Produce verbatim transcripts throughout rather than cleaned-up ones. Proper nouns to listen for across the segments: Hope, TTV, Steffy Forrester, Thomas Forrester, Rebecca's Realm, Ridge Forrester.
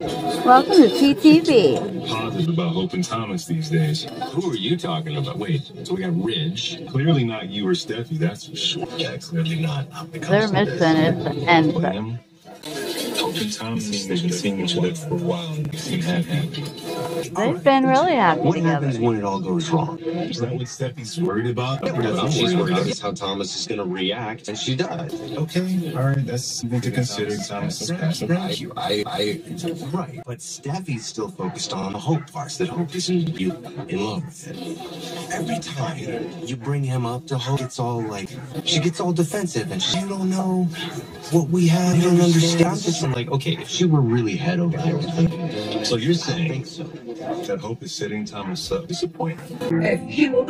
Welcome to T T V. Positive about Hope and Thomas these days. Who are you talking about? Wait, so we got Ridge. Clearly not you or Steffy, that's for sure. Yeah, clearly not. They're missing it. And William. Hope and Thomas, they've been seeing each other for a while. They seem happy. They've been really happy. What happens when it all goes wrong? Is that what Steffy's worried about? Yeah, that's what she's worried about, is how Thomas is going to react, and she does. Okay, all right, that's something to consider. Thomas is passionate. I, I, right. But Steffy's still focused on the Hope part, that Hope isn't you in love with it. Every time you bring him up to Hope, it's all like, she gets all defensive, and she, you don't know what we have, you don't understand. I'm just like, okay, if she were really head over everything. So you're saying, I think so. That Hope is setting Thomas up. Disappointment. I feel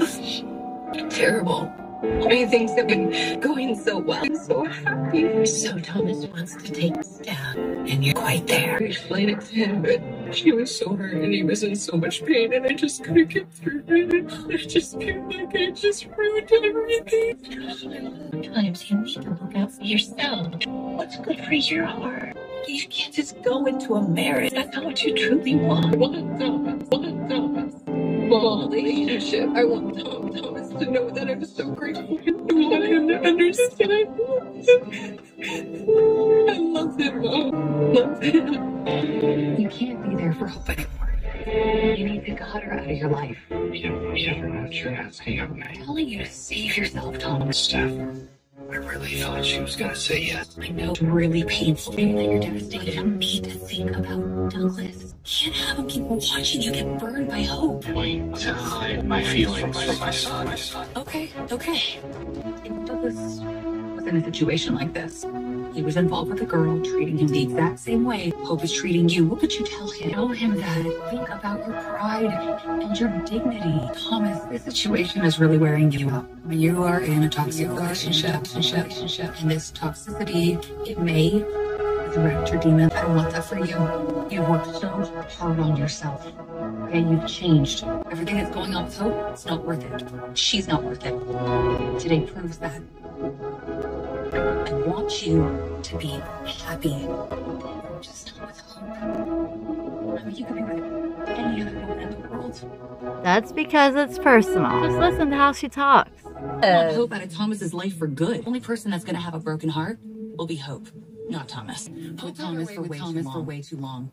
terrible. I mean, things have been going so well. I'm so happy. So Thomas wants to take us down, and you're quite there. I explained it to him, but he was so hurt, and he was in so much pain, and I just couldn't get through it. I just feel like I just ruined everything. Sometimes you need to look out for yourself. What's good for your heart? You can't just go into a marriage. That's not what you truly want. I want Thomas. I want Thomas. Well, leadership. I want Thomas to know that I'm so grateful. I want him to understand. I love him. I love him. I love him. You can't be there for Hope anymore. You need to cut her out of your life. You don't know what you're asking of me. I'm telling you to save yourself, Thomas. Steph. I really thought she was gonna say yes. I know it's really painful that you're devastated. I need to think about Douglas. Can't have him keep watching you get burned by Hope. Wait to hide my feelings from my son. My son. Okay, okay. If Douglas was in a situation like this, he was involved with a girl treating him the exact same way Hope is treating you. What would you tell him? Tell him that. Think about your pride and your dignity. Thomas, this situation is really wearing you out. When you are in a toxic relationship, relationship, relationship, and this toxicity, it may direct your demon. I don't want that for you. You've worked so hard on yourself. And you've changed. Everything that's going on with Hope, it's not worth it. She's not worth it. Today proves that. I want you to be happy. Just not with Hope. I mean, you could be with any other woman in the world. That's because it's personal. Just listen to how she talks. I want Hope out of Thomas's life for good. The only person that's going to have a broken heart will be Hope, not Thomas. Hope Thomas for way, Thomas for way too long.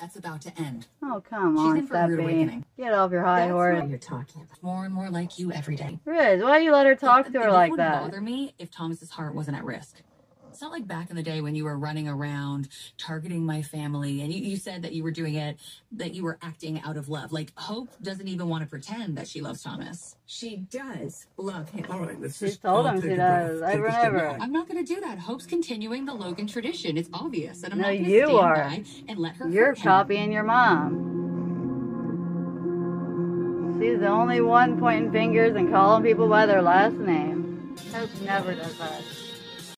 That's about to end. Oh, come on, She's in for a rude awakening. Get off your high horse. That's what you're talking about. More and more like you every day. Ridge, why do you let her talk it, to her it like wouldn't that? It wouldn't bother me if Thomas's heart wasn't at risk. It's not like back in the day when you were running around, targeting my family, and you, you said that you were doing it, that you were acting out of love. Like, Hope doesn't even want to pretend that she loves Thomas. She does love him. All right, let's just told him she does. I remember. I'm not going to do that. Hope's continuing the Logan tradition. It's obvious. And I'm no, not going to stand are. by and let her You're copying him. your mom. She's the only one pointing fingers and calling people by their last name. Hope never does that.